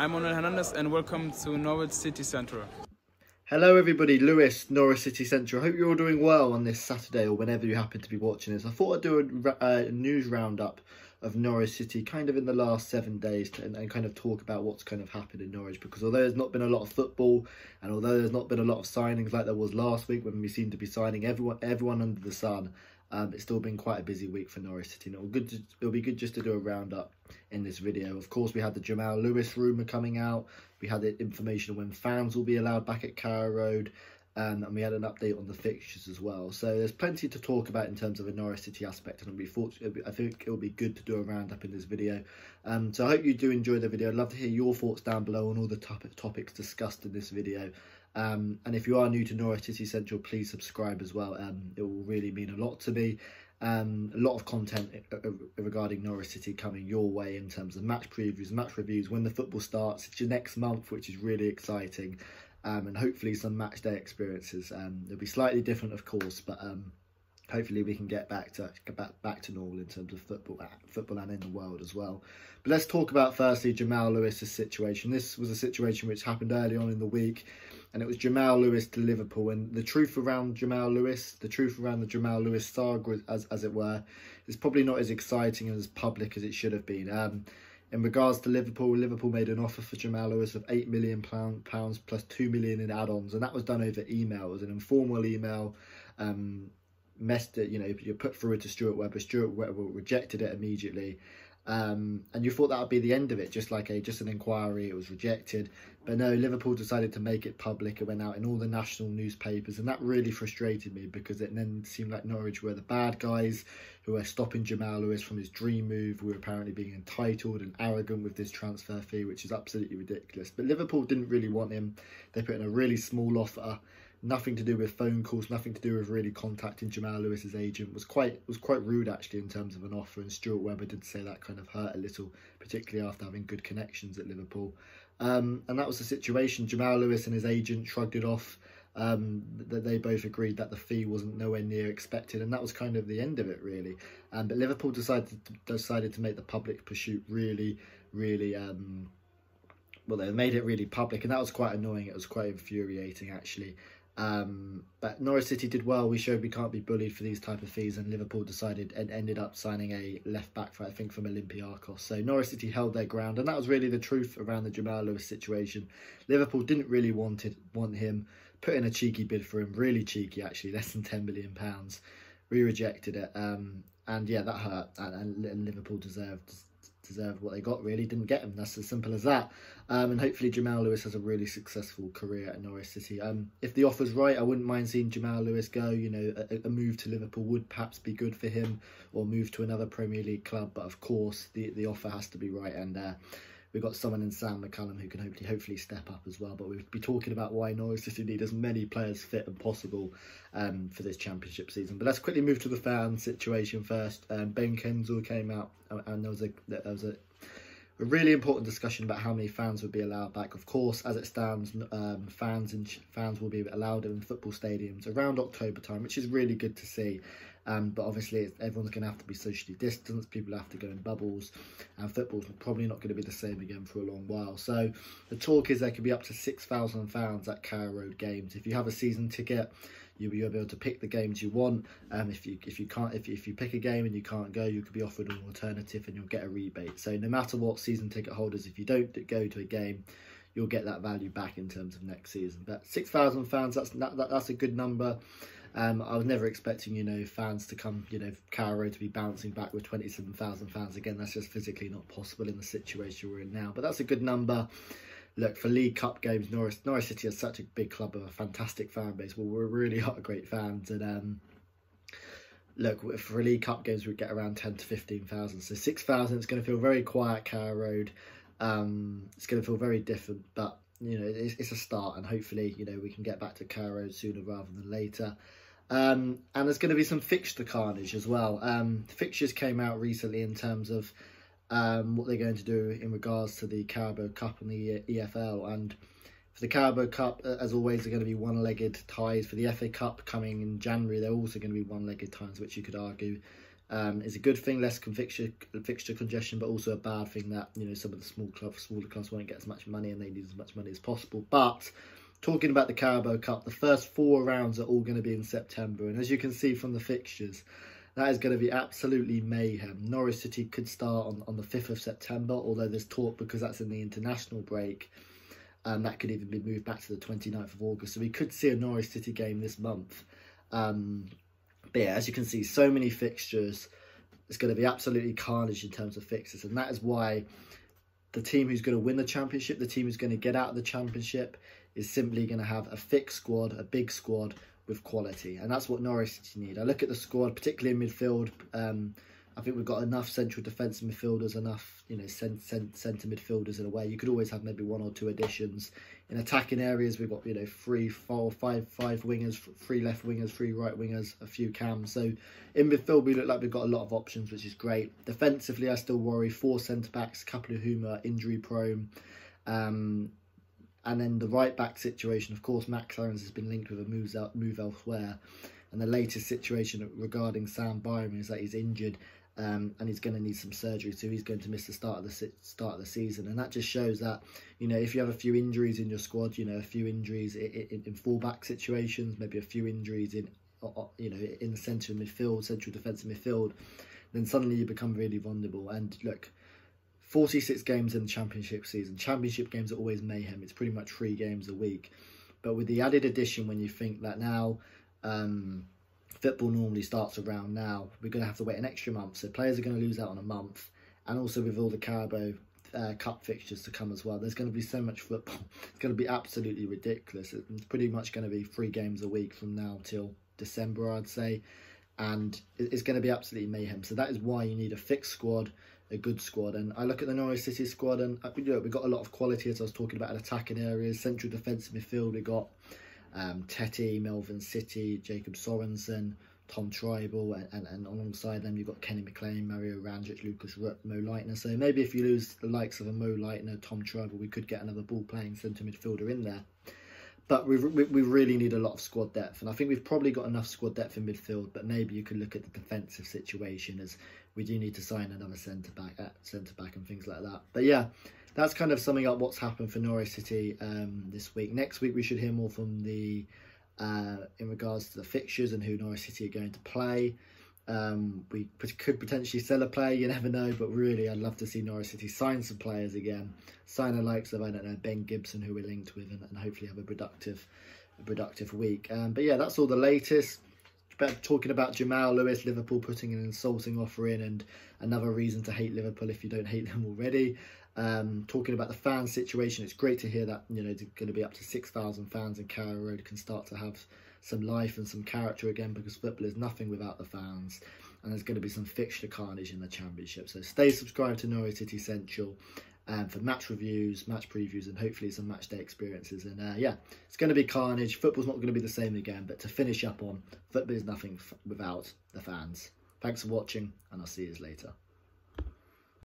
I'm Manuel Hernandez and welcome to Norwich City Central. Hello everybody, Lewis, Norwich City Central. I hope you're all doing well on this Saturday or whenever you happen to be watching this. I thought I'd do a news roundup of Norwich City kind of in the last 7 days and kind of talk about what's kind of happened in Norwich, because although there's not been a lot of football and although there's not been a lot of signings like there was last week when we seemed to be signing everyone under the sun, it's still been quite a busy week for Norwich City. And it'll be good just to do a roundup in this video. Of course, we had the Jamal Lewis rumour coming out. We had the information when fans will be allowed back at Carrow Road. And we had an update on the fixtures as well. So there's plenty to talk about in terms of a Norwich City aspect. And I think it'll be good to do a roundup in this video. So I hope you do enjoy the video. I'd love to hear your thoughts down below on all the topics discussed in this video. And if you are new to Norwich City Central, please subscribe as well. It will really mean a lot to me. A lot of content regarding Norwich City coming your way in terms of match previews, match reviews, when the football starts. It's your next month, which is really exciting. And hopefully some match day experiences. It'll be slightly different, of course, but hopefully we can get back to normal in terms of football and in the world as well. But let's talk about firstly Jamal Lewis's situation. This was a situation which happened early on in the week, and it was Jamal Lewis to Liverpool. And the truth around Jamal Lewis, the truth around the Jamal Lewis saga, as it were, is probably not as exciting and as public as it should have been. In regards to Liverpool, Liverpool made an offer for Jamal Lewis of £8 million plus £2 million in add-ons, and that was done over email. It was an informal email, you put through it to Stuart Webber. Stuart Webber rejected it immediately, and you thought that would be the end of it, just an inquiry. It was rejected, but no, Liverpool decided to make it public. It went out in all the national newspapers, and that really frustrated me because it then seemed like Norwich were the bad guys who were stopping Jamal Lewis from his dream move. We were apparently being entitled and arrogant with this transfer fee, which is absolutely ridiculous. But Liverpool didn't really want him. They put in a really small offer, nothing to do with phone calls, nothing to do with really contacting Jamal Lewis's agent. Was quite rude actually in terms of an offer, and Stuart Webber did say that kind of hurt a little, particularly after having good connections at Liverpool. And that was the situation. Jamal Lewis and his agent shrugged it off. That they both agreed that the fee wasn't nowhere near expected, and that was kind of the end of it really. But Liverpool decided to make the public pursuit really. Well, they made it really public, and that was quite annoying. It was quite infuriating actually. But Norwich City did well. We showed we can't be bullied for these type of fees, and Liverpool decided and ended up signing a left back for, I think, from Olympiakos. So Norwich City held their ground, and that was really the truth around the Jamal Lewis situation. Liverpool didn't really want him, put in a cheeky bid for him, really cheeky actually, less than £10 million. We rejected it, and yeah, that hurt, and Liverpool deserved what they got really, didn't get him. That's as simple as that. And hopefully Jamal Lewis has a really successful career at Norwich City. If the offer's right, I wouldn't mind seeing Jamal Lewis go. You know, a move to Liverpool would perhaps be good for him, or move to another Premier League club. But of course, the offer has to be right, and we've got someone in Sam McCallum who can hopefully step up as well. But we'll be talking about why Norwich City need as many players fit and possible for this championship season. But let's quickly move to the fan situation first. Ben Kenzel came out, and there was a really important discussion about how many fans would be allowed back. Of course, as it stands, fans will be allowed in football stadiums around October time, which is really good to see. But obviously, everyone's going to have to be socially distanced. People have to go in bubbles, and football's probably not going to be the same again for a long while. So the talk is there could be up to 6,000 fans at Carrow Road games. If you have a season ticket, you'll be able to pick the games you want. If you pick a game and you can't go, you could be offered an alternative and you'll get a rebate. So no matter what, season ticket holders, if you don't go to a game, you'll get that value back in terms of next season. But 6,000 fans, that's a good number. I was never expecting, you know, fans to come, you know, Carrow Road to be bouncing back with 27,000 fans again. That's just physically not possible in the situation we're in now. But that's a good number. Look, for League Cup games, Norwich City is such a big club with a fantastic fan base. Well, we really are great fans, and look, for League Cup games we get around 10,000 to 15,000. So 6,000, it's going to feel very quiet, Carrow Road. It's going to feel very different, but you know, it's a start, and hopefully, you know, we can get back to Carrow Road sooner rather than later. And there's going to be some fixture carnage as well. Fixtures came out recently in terms of what they're going to do in regards to the Carabao Cup and the EFL. And for the Carabao Cup, as always, they're going to be one-legged ties. For the FA Cup coming in January, they're also going to be one-legged ties, which you could argue It's a good thing, less fixture congestion, but also a bad thing that, you know, some of the smaller clubs won't get as much money and they need as much money as possible. But talking about the Carabao Cup, the first four rounds are all going to be in September, and as you can see from the fixtures, that is going to be absolutely mayhem. Norwich City could start on the 5th of September, although there's talk, because that's in the international break, and that could even be moved back to the 29th of August. So we could see a Norwich City game this month. But yeah, as you can see, so many fixtures. It's going to be absolutely carnage in terms of fixtures. And that is why the team who's going to win the Championship, the team who's going to get out of the Championship, is simply going to have a thick squad, a big squad, with quality, and that's what Norwich City need. I look at the squad, particularly in midfield. I think we've got enough central defence midfielders, enough, you know, centre midfielders in a way. You could always have maybe one or two additions. In attacking areas, we've got, you know, five wingers, three left wingers, three right wingers, a few cams. So in midfield, we look like we've got a lot of options, which is great. Defensively, I still worry. 4 centre backs, a couple of whom are injury prone. And then the right-back situation, of course, Max Aarons has been linked with a move elsewhere. And the latest situation regarding Sam Byron is that he's injured and he's going to need some surgery. So he's going to miss the start of the season. And that just shows that, you know, if you have a few injuries in your squad, you know, a few injuries in full-back situations, maybe a few injuries in, you know, in the central defensive midfield, then suddenly you become really vulnerable. And look, 46 games in the Championship season. Championship games are always mayhem. It's pretty much 3 games a week. But with the added addition, when you think that now football normally starts around now, we're going to have to wait an extra month. So players are going to lose out on a month. And also with all the Carabao Cup fixtures to come as well, there's going to be so much football. It's going to be absolutely ridiculous. It's pretty much going to be 3 games a week from now till December, I'd say. And it's going to be absolutely mayhem. So that is why you need a fixed squad, a good squad. And I look at the Norwich City squad, and you know, we've got a lot of quality, as I was talking about, in attacking areas. Central defensive midfield, we've got Tete, Melvin City, Jacob Sorensen, Tom Tribal, and alongside them you've got Kenny McLean, Mario Randrich, Lucas Rupp, Mo Leitner. So maybe if you lose the likes of a Mo Leitner, Tom Tribal, we could get another ball-playing centre midfielder in there. But we really need a lot of squad depth, and I think we've probably got enough squad depth in midfield, but maybe you could look at the defensive situation, as we do need to sign another centre back and things like that. But yeah, that's kind of summing up what's happened for Norwich City this week. Next week we should hear more from the in regards to the fixtures and who Norwich City are going to play. We could potentially sell a player, you never know, but really I'd love to see Norwich City sign some players again. Sign the likes of, I don't know, Ben Gibson, who we're linked with, and hopefully have a productive week. But yeah, that's all the latest. Talking about Jamal Lewis, Liverpool putting an insulting offer in, and another reason to hate Liverpool if you don't hate them already. Talking about the fan situation, it's great to hear that, you know, it's going to be up to 6,000 fans in Carrow Road, can start to have some life and some character again, because football is nothing without the fans, and there's going to be some fixture carnage in the Championship. So stay subscribed to Norwich City Central for match reviews, match previews, and hopefully some match day experiences. And yeah, it's going to be carnage. Football's not going to be the same again, but to finish up on, football is nothing without the fans. Thanks for watching, and I'll see you later.